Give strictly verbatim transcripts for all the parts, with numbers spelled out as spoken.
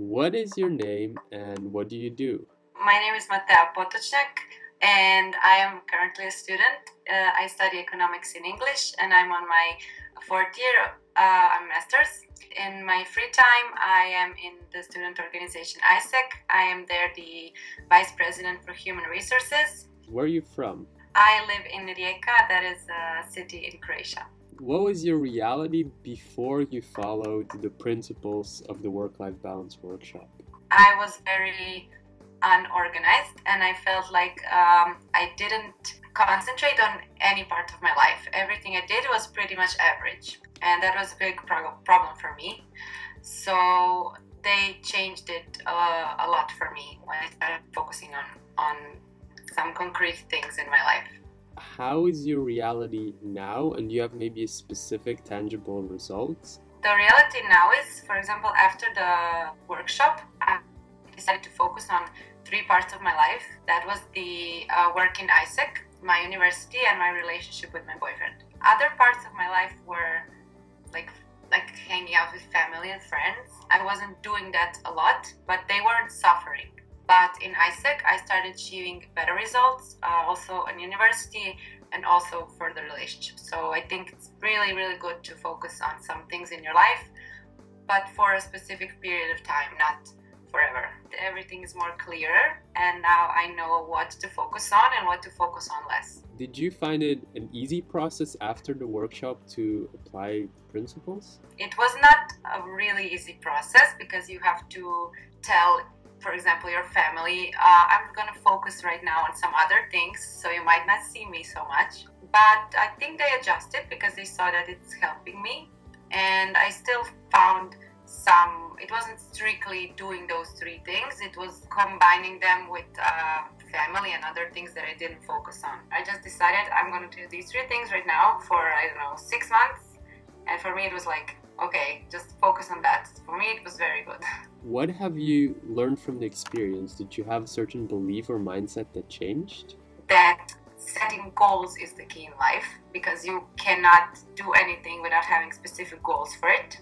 What is your name and what do you do? My name is Matea Potoczek and I am currently a student. Uh, I study economics in English and I'm on my fourth year, uh, I'm master's. In my free time, I am in the student organization AIESEC. I am there the Vice President for Human Resources. Where are you from? I live in Rijeka, that is a city in Croatia. What was your reality before you followed the principles of the work-life balance workshop? I was very unorganized and I felt like um, I didn't concentrate on any part of my life. Everything I did was pretty much average and that was a big pro problem for me. So they changed it uh, a lot for me when I started focusing on, on some concrete things in my life. How is your reality now, and do you have maybe specific tangible results? The reality now is, for example, after the workshop, I decided to focus on three parts of my life. That was the uh, work in AIESEC, my university, and my relationship with my boyfriend. Other parts of my life were like like hanging out with family and friends. I wasn't doing that a lot, but they weren't suffering. But in AIESEC, I started achieving better results, uh, also in university and also for the relationship. So I think it's really, really good to focus on some things in your life, but for a specific period of time, not forever. Everything is more clearer and now I know what to focus on and what to focus on less. Did you find it an easy process after the workshop to apply principles? It was not a really easy process because you have to tell, for example, your family, uh, I'm gonna focus right now on some other things, so you might not see me so much. But I think they adjusted because they saw that it's helping me. And I still found some, it wasn't strictly doing those three things, it was combining them with uh, family and other things that I didn't focus on. I just decided I'm gonna do these three things right now for, I don't know, six months. And for me, it was like, okay, just focus on that. For me, it was very good. What have you learned from the experience? Did you have a certain belief or mindset that changed? That setting goals is the key in life because you cannot do anything without having specific goals for it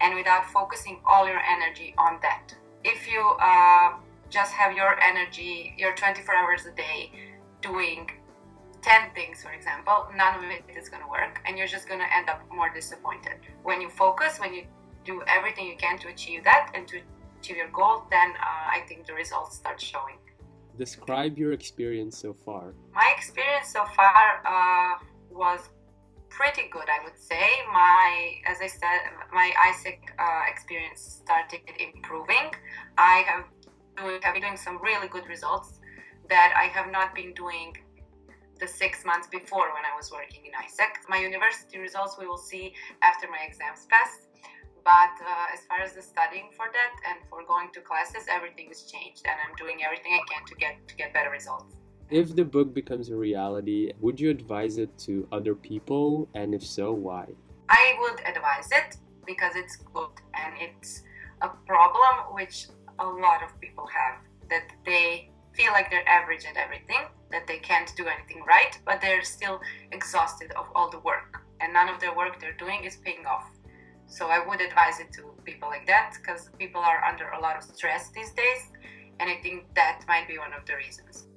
and without focusing all your energy on that. If you uh, just have your energy, your twenty-four hours a day doing ten things, for example, none of it is going to work and you're just going to end up more disappointed. When you focus, when you do everything you can to achieve that and to achieve your goal, then uh, I think the results start showing. Describe your experience so far. My experience so far uh, was pretty good, I would say. My, as I said, my AIESEC uh, experience started improving. I have doing, have been doing some really good results that I have not been doing the six months before when I was working in AIESEC. My university results we will see after my exams pass, but uh, as far as the studying for that and for going to classes, everything has changed and I'm doing everything I can to get, to get better results. If the book becomes a reality, would you advise it to other people, and if so, why? I would advise it because it's good and it's a problem which a lot of people have, that they feel like they're average at everything, that they can't do anything right, but they're still exhausted of all the work and none of the work they're doing is paying off. So I would advise it to people like that because people are under a lot of stress these days and I think that might be one of the reasons.